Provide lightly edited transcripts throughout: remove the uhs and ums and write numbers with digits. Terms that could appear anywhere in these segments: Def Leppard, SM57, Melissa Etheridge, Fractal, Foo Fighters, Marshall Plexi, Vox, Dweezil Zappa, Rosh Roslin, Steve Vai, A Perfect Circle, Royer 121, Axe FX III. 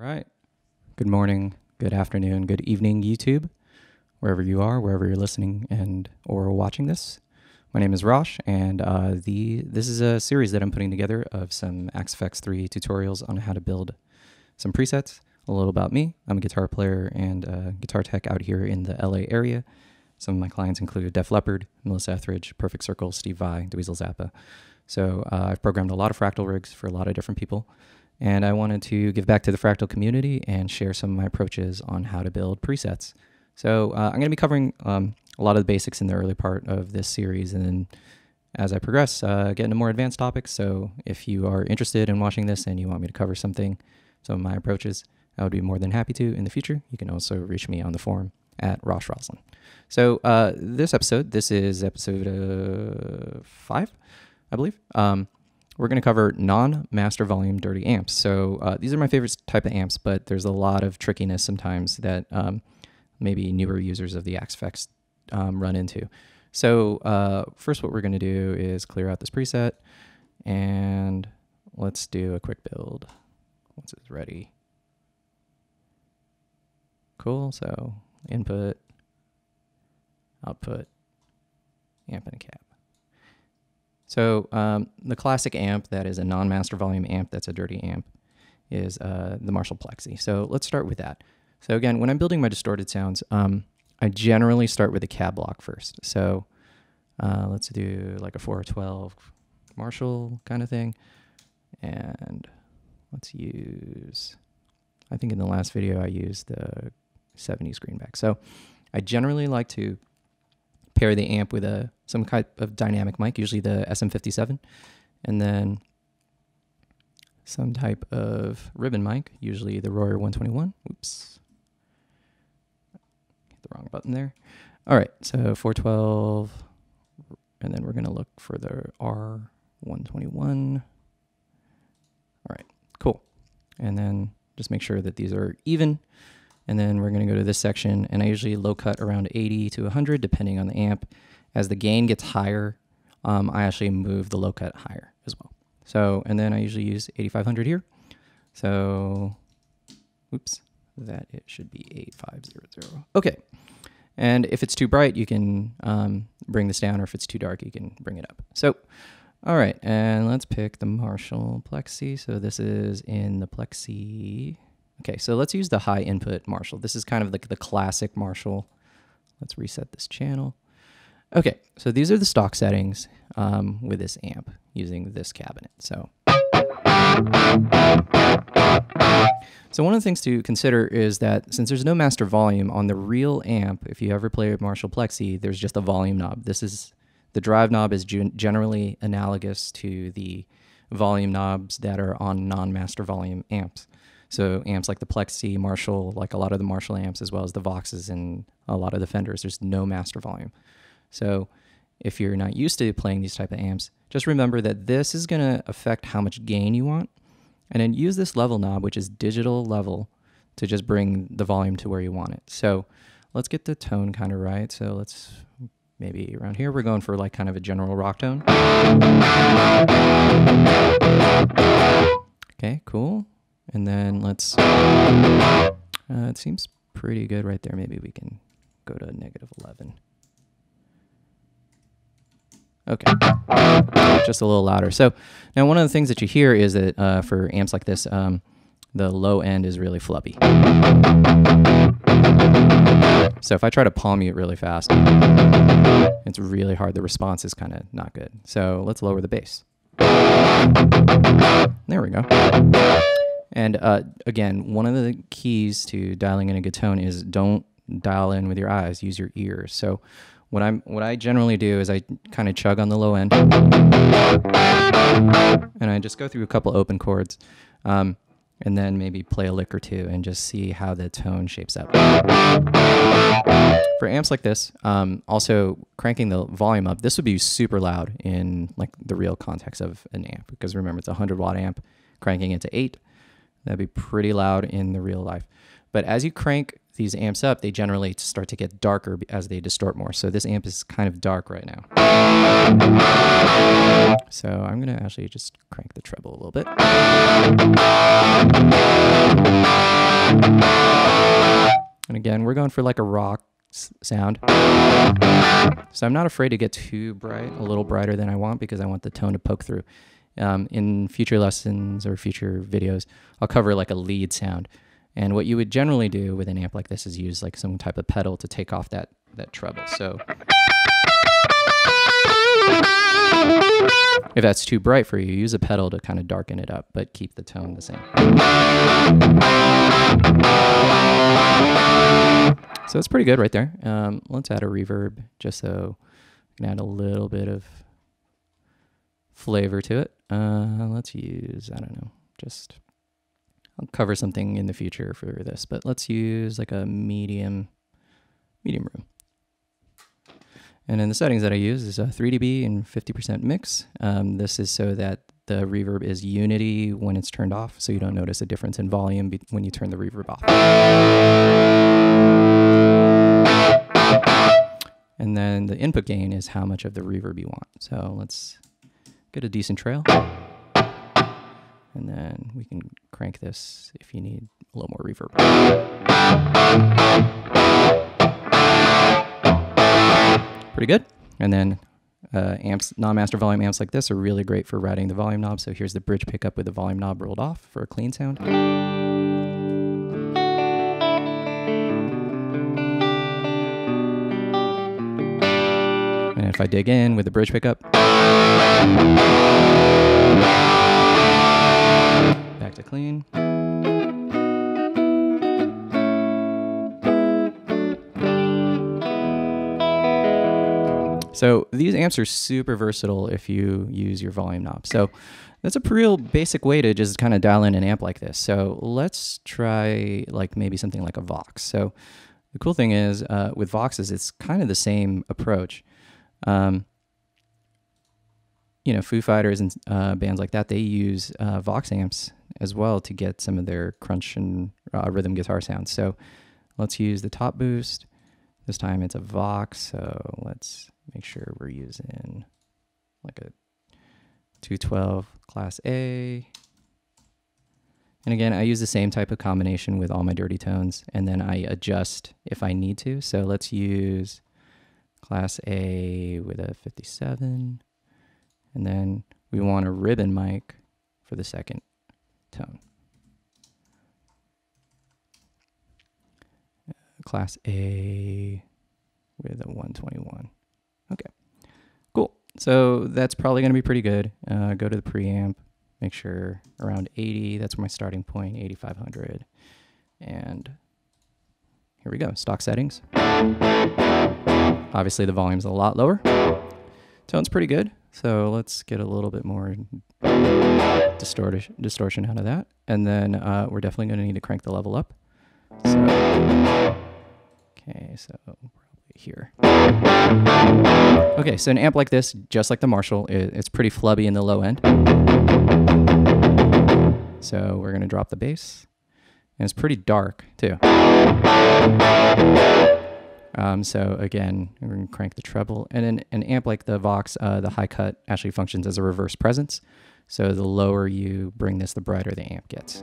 All right. Good morning, good afternoon, good evening, YouTube, wherever you are, wherever you're listening and or watching this. My name is Rosh, and this is a series that I'm putting together of some Axe FX III tutorials on how to build some presets. A little about me. I'm a guitar player and guitar tech out here in the LA area. Some of my clients include Def Leppard, Melissa Etheridge, Perfect Circle, Steve Vai, Dweezil Zappa. So I've programmed a lot of fractal rigs for a lot of different people. And I wanted to give back to the fractal community and share some of my approaches on how to build presets. So I'm going to be covering a lot of the basics in the early part of this series, and then as I progress, get into more advanced topics. So if you are interested in watching this and you want me to cover something, some of my approaches, I would be more than happy to in the future. You can also reach me on the forum at Rosh Roslin. So this is episode 5, I believe. We're going to cover non-master volume dirty amps. So these are my favorite type of amps, but there's a lot of trickiness sometimes that maybe newer users of the Axe FX run into. So first what we're going to do is clear out this preset, and let's do a quick build once it's ready. Cool, so input, output, amp and a cap. So the classic amp that is a non-master volume amp that's a dirty amp is the Marshall Plexi. So let's start with that. So again, when I'm building my distorted sounds, I generally start with a cab block first. So let's do like a 412 Marshall kind of thing. And let's use, I think in the last video I used the 70s Greenback. So I generally like to pair the amp with some type of dynamic mic, usually the SM57, and then some type of ribbon mic, usually the Royer 121. Oops. Hit the wrong button there. All right, so 412, and then we're going to look for the R121. All right, cool. And then just make sure that these are even. And then we're going to go to this section, and I usually low cut around 80 to 100, depending on the amp. As the gain gets higher, I actually move the low cut higher as well. So, and then I usually use 8500 here. So, oops, that it should be 8500. Okay. And if it's too bright, you can bring this down, or if it's too dark, you can bring it up. So, all right, and let's pick the Marshall Plexi. So this is in the Plexi. Okay, so let's use the high input Marshall. This is kind of like the classic Marshall. Let's reset this channel. Okay, so these are the stock settings with this amp using this cabinet. So one of the things to consider is that since there's no master volume on the real amp, if you ever play a Marshall Plexi, there's just a volume knob. This is the drive knob is generally analogous to the volume knobs that are on non-master volume amps. So amps like the Plexi, Marshall, like a lot of the Marshall amps, as well as the Voxes and a lot of the Fenders, there's no master volume. So if you're not used to playing these type of amps, just remember that this is going to affect how much gain you want. And then use this level knob, which is digital level, to just bring the volume to where you want it. So let's get the tone kind of right. So let's maybe around here, we're going for like kind of a general rock tone. Okay, cool. And then let's, it seems pretty good right there. Maybe we can go to -11. Okay, just a little louder. So now one of the things that you hear is that for amps like this, the low end is really flubby. So if I try to palm mute really fast, it's really hard. The response is kind of not good. So let's lower the bass. There we go. And again, one of the keys to dialing in a good tone is don't dial in with your eyes, use your ears. So what I generally do is I kind of chug on the low end, and I just go through a couple open chords, and then maybe play a lick or two and just see how the tone shapes up. For amps like this, also cranking the volume up, this would be super loud in like the real context of an amp, because remember it's a 100-watt amp, cranking it to 8. That'd be pretty loud in the real life. But as you crank these amps up, they generally start to get darker as they distort more. So this amp is kind of dark right now. So I'm going to actually just crank the treble a little bit. again, we're going for like a rock sound. So I'm not afraid to get too bright, a little brighter than I want, because I want the tone to poke through. In future lessons or future videos, I'll cover like a lead sound. And what you would generally do with an amp like this is use like some type of pedal to take off that treble. So if that's too bright for you, use a pedal to kind of darken it up, but keep the tone the same. So it's pretty good right there. Let's add a reverb just so we can add a little bit of flavor to it. Let's use, I don't know, just I'll cover something in the future for this, but let's use like a medium room. And then the settings that I use is a 3 dB and 50% mix. This is so that the reverb is unity when it's turned off, so you don't notice a difference in volume when you turn the reverb off. And then the input gain is how much of the reverb you want. So let's get a decent trail. And then we can crank this if you need a little more reverb. Pretty good. And then amps, non-master volume amps like this are really great for riding the volume knob. So here's the bridge pickup with the volume knob rolled off for a clean sound. And if I dig in with the bridge pickup, back to clean. So these amps are super versatile if you use your volume knob. So that's a real basic way to just kind of dial in an amp like this. So let's try like maybe something like a Vox. So the cool thing is with Voxes, it's kind of the same approach. You know, Foo Fighters and bands like that, they use Vox amps as well to get some of their crunch and rhythm guitar sounds. So let's use the top boost. This time it's a Vox, so let's make sure we're using like a 212 Class A. And again, I use the same type of combination with all my dirty tones, and then I adjust if I need to. So let's use Class A with a 57. And then we want a ribbon mic for the second tone. Class A with a 121. Okay, cool. So that's probably going to be pretty good. Go to the preamp, make sure around 80, that's my starting point, 8500. And here we go, stock settings. Obviously the volume's a lot lower. Tone's pretty good. So let's get a little bit more distortion out of that. And then we're definitely going to need to crank the level up. So, okay, so probably here. Okay, so an amp like this, just like the Marshall, it's pretty flubby in the low end. So we're going to drop the bass. And it's pretty dark, too. So again, we're going to crank the treble. And in an amp like the Vox, the high cut actually functions as a reverse presence. So the lower you bring this, the brighter the amp gets.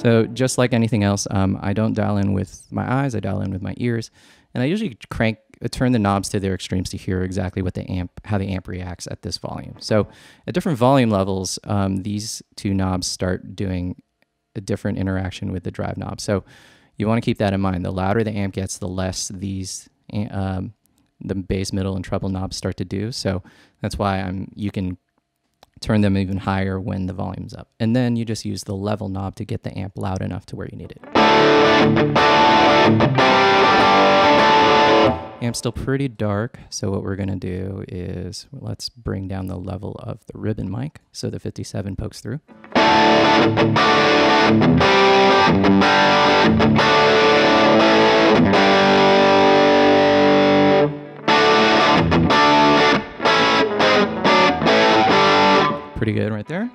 So just like anything else, I don't dial in with my eyes, I dial in with my ears. And I usually turn the knobs to their extremes to hear exactly what how the amp reacts at this volume. So at different volume levels, these two knobs start doing a different interaction with the drive knob. So you want to keep that in mind. The louder the amp gets, the less these the bass, middle, and treble knobs start to do. So that's why you can turn them even higher when the volume's up. And then you just use the level knob to get the amp loud enough to where you need it. Amp's still pretty dark, so what we're going to do is let's bring down the level of the ribbon mic so the 57 pokes through. Pretty good right there.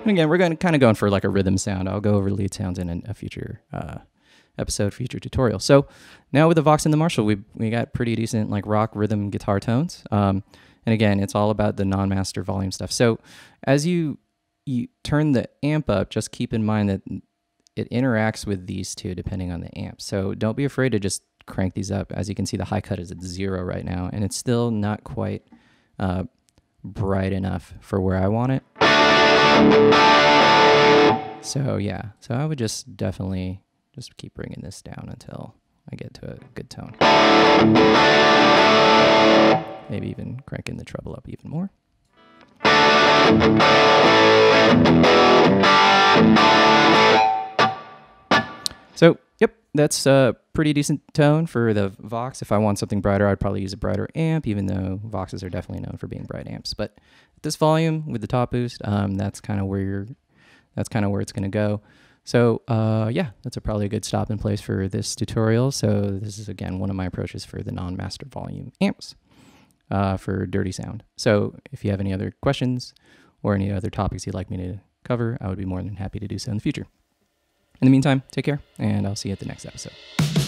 And again, we're kind of going for like a rhythm sound. I'll go over lead sounds in a future future tutorial. So now with the Vox and the Marshall, we got pretty decent like rock rhythm guitar tones. And again, it's all about the non-master volume stuff. So as you turn the amp up, just keep in mind that it interacts with these two depending on the amp. So don't be afraid to just crank these up. As you can see, the high cut is at 0 right now, and it's still not quite bright enough for where I want it. So yeah, so I would just definitely just keep bringing this down until I get to a good tone. Maybe even cranking the treble up even more. So, yep, that's a pretty decent tone for the Vox. If I want something brighter, I'd probably use a brighter amp, even though Voxes are definitely known for being bright amps. But at this volume with the top boost, that's kind of where it's going to go. So yeah, that's probably a good stop in place for this tutorial. So this is, again, one of my approaches for the non-master volume amps for dirty sound. So if you have any other questions or any other topics you'd like me to cover, I would be more than happy to do so in the future. In the meantime, take care, and I'll see you at the next episode.